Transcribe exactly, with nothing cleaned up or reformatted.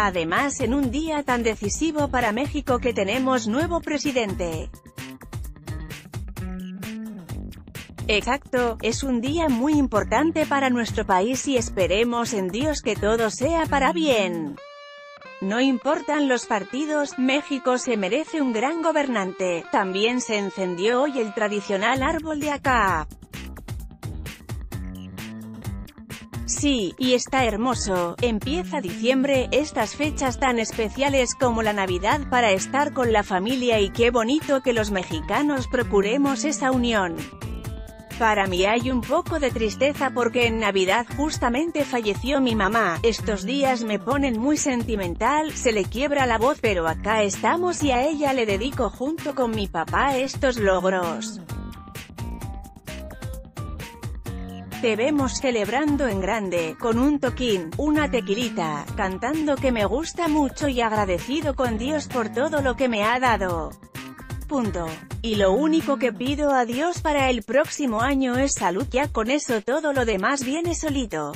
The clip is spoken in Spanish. Además, en un día tan decisivo para México que tenemos nuevo presidente. Exacto, es un día muy importante para nuestro país y esperemos en Dios que todo sea para bien. No importan los partidos, México se merece un gran gobernante. También se encendió hoy el tradicional árbol de Acap. Sí, y está hermoso. Empieza diciembre, estas fechas tan especiales como la Navidad para estar con la familia, y qué bonito que los mexicanos procuremos esa unión. Para mí hay un poco de tristeza porque en Navidad justamente falleció mi mamá. Estos días me ponen muy sentimental, se le quiebra la voz, pero acá estamos y a ella le dedico junto con mi papá estos logros. Te vemos celebrando en grande, con un toquín, una tequilita, cantando que me gusta mucho y agradecido con Dios por todo lo que me ha dado. Punto. Y lo único que pido a Dios para el próximo año es salud, ya con eso todo lo demás viene solito.